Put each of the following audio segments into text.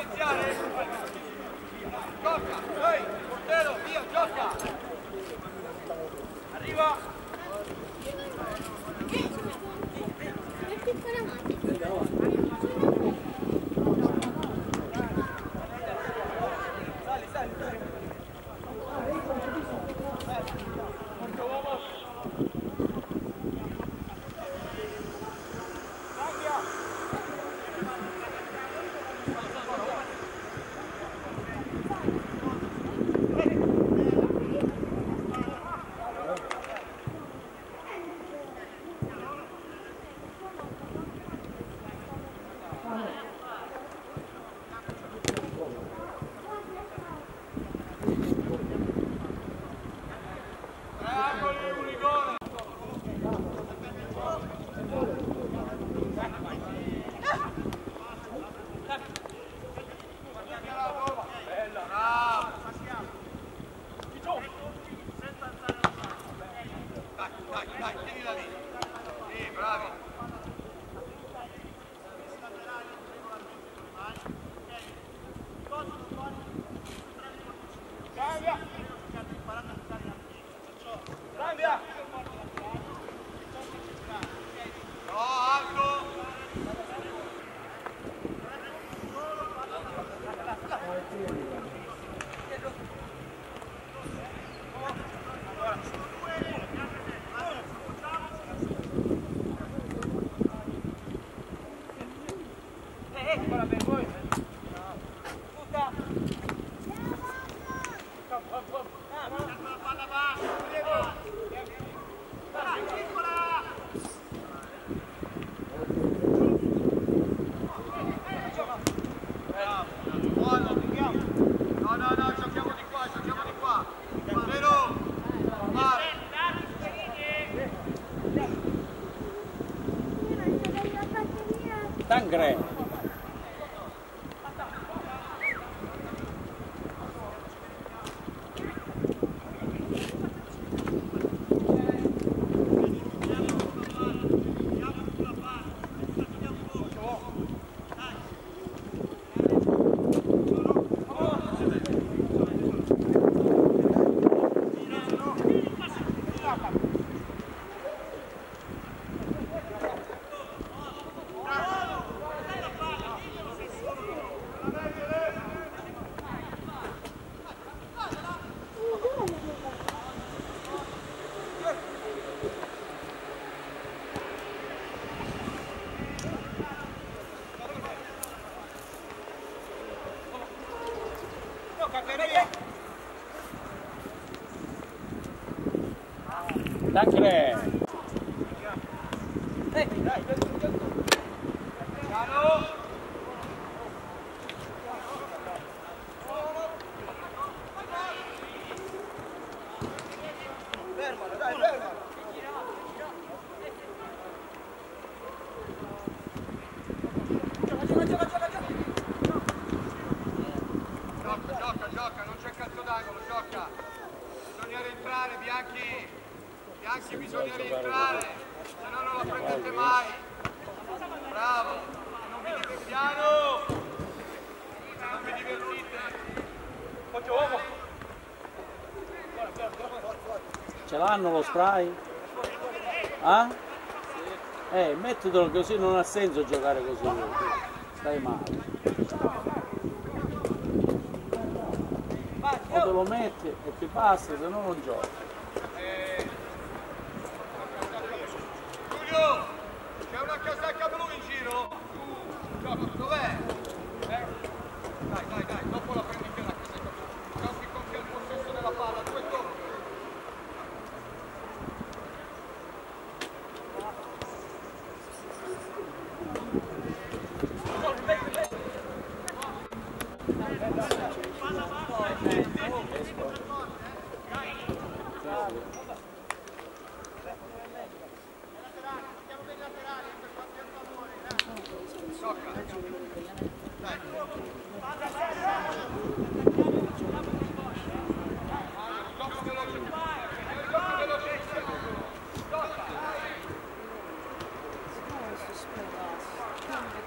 iniziare. Gioca, ehi, portero, via, gioca. Arriva. Grande. Tancre! Dai, dai, dai! Ce l'hanno lo spray? Ah? Mettitelo così, non ha senso giocare così, stai male. O te lo metti e ti passa, se no non giochi. Giulio, c'è una casacca blu in giro? Dov'è? Dai, dai, dai, dopo la prendi te la casacca blu. Giochi con il possesso della palla, due torni. Spell us. Come to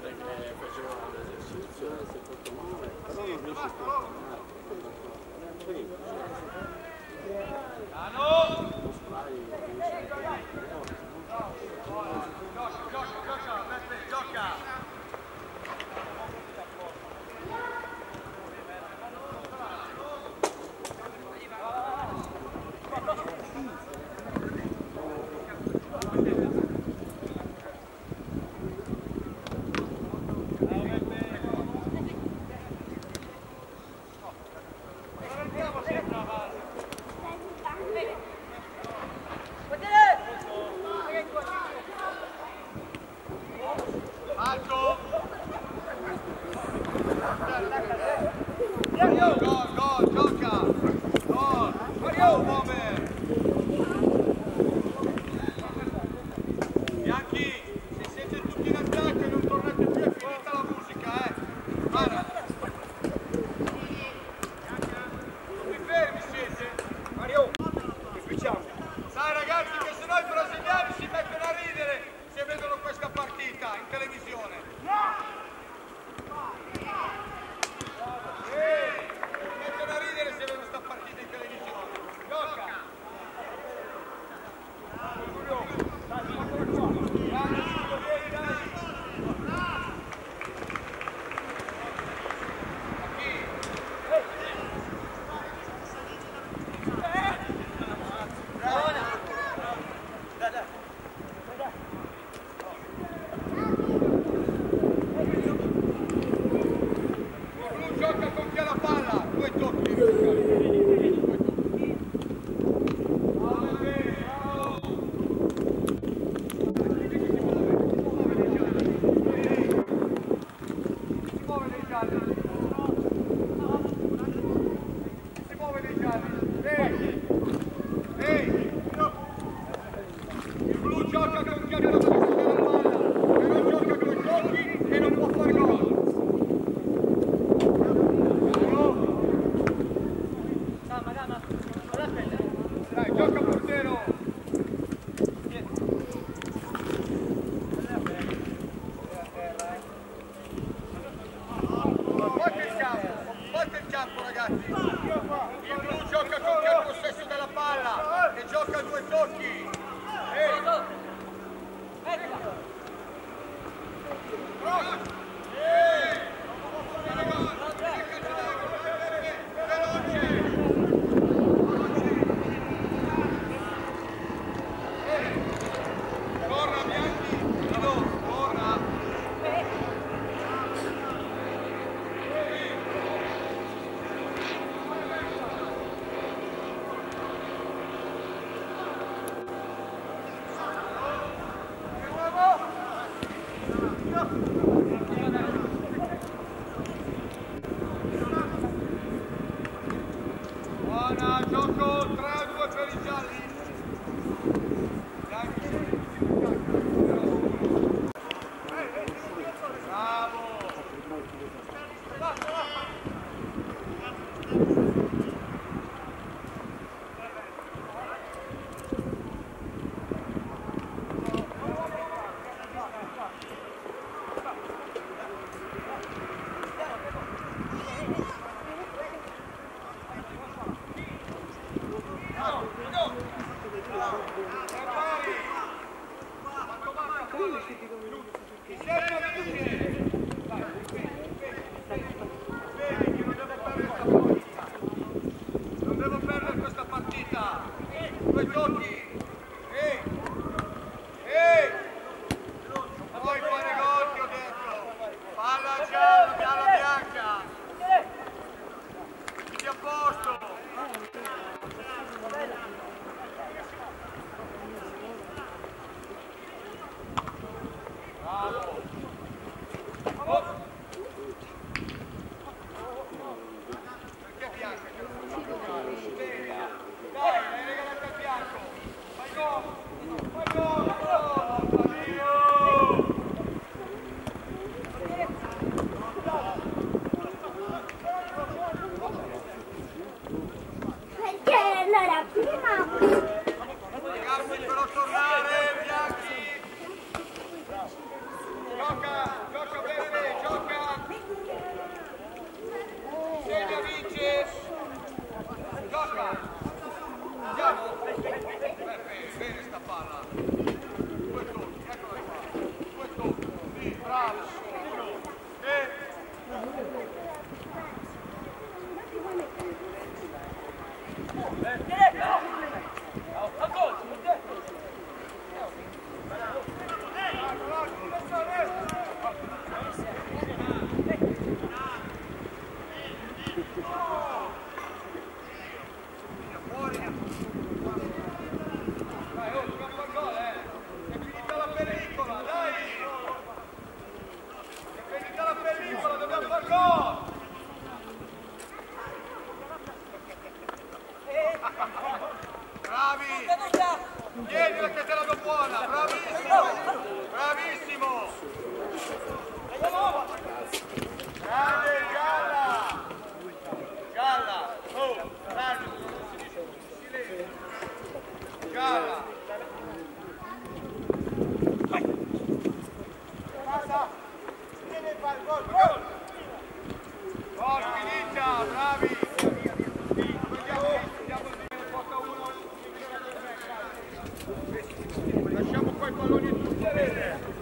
perché facevano l'esercizio e si fatto male, però non riesce a continuare. Perché Bianca? Dai, regala a Bianco! Lasciamo qua i palloni tutti a vedere.